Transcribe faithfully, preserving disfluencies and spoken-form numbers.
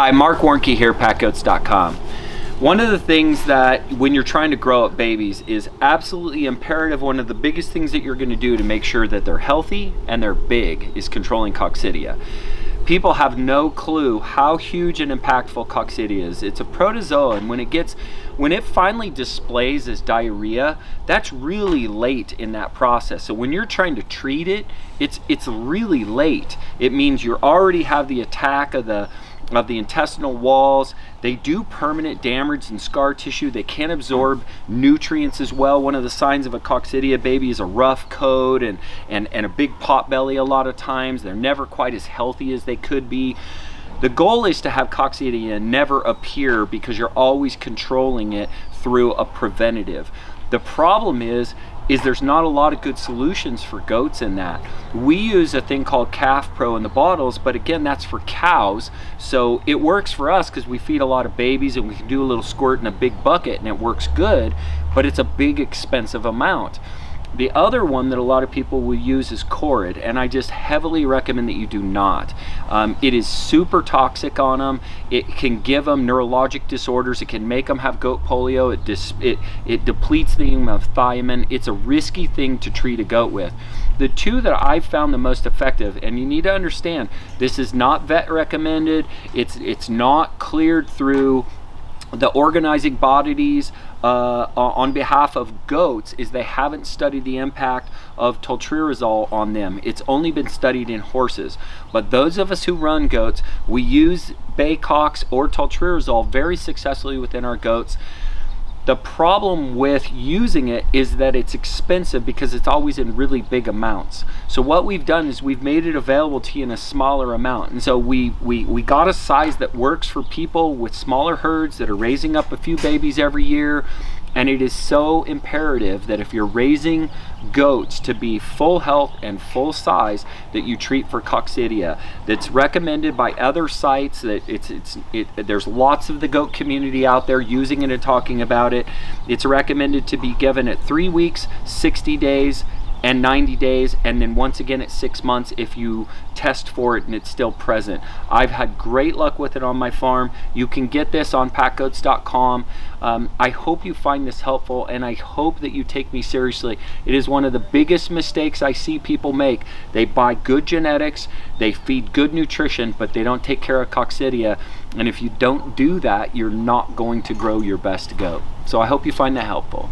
Hi, Mark Warnke here, Pack Goats dot com. One of the things that when you're trying to grow up babies is absolutely imperative, one of the biggest things that you're going to do to make sure that they're healthy and they're big is controlling coccidia. People have no clue how huge and impactful coccidia is. It's a protozoa, and when it gets, when it finally displays as diarrhea, that's really late in that process. So when you're trying to treat it, it's it's really late. It means you already have the attack of the of the intestinal walls. They do permanent damage and scar tissue. They can't absorb nutrients as well. One of the signs of a coccidia baby is a rough coat and, and, and a big pot belly a lot of times. They're never quite as healthy as they could be. The goal is to have coccidia never appear because you're always controlling it through a preventative. The problem is, is there's not a lot of good solutions for goats in that. We use a thing called Calf Pro in the bottles, but again, that's for cows. So it works for us because we feed a lot of babies and we can do a little squirt in a big bucket and it works good, but it's a big expensive amount. The other one that a lot of people will use is Corid, and I just heavily recommend that you do not. Um, it is super toxic on them. It can give them neurologic disorders. It can make them have goat polio. It, dis it, it depletes the amount of thiamine. It's a risky thing to treat a goat with. The two that I've found the most effective, and you need to understand, this is not vet recommended. It's, it's not cleared through the organizing bodies uh, on behalf of goats, is they haven't studied the impact of toltrazuril on them. It's only been studied in horses. But those of us who run goats, we use Baycox or toltrazuril very successfully within our goats. The problem with using it is that it's expensive because it's always in really big amounts. So what we've done is we've made it available to you in a smaller amount. And so we, we, we got a size that works for people with smaller herds that are raising up a few babies every year. And it is so imperative that if you're raising goats to be full health and full size, that you treat for coccidia. That's recommended by other sites. That it's it's it, there's lots of the goat community out there using it and talking about it. It's recommended to be given at three weeks, sixty days, and ninety days, and then once again at six months if you test for it and it's still present. I've had great luck with it on my farm. You can get this on Pack Goats dot com. Um, I hope you find this helpful, and I hope that you take me seriously. It is one of the biggest mistakes I see people make. They buy good genetics, they feed good nutrition, but they don't take care of coccidia. And if you don't do that, you're not going to grow your best goat. So I hope you find that helpful.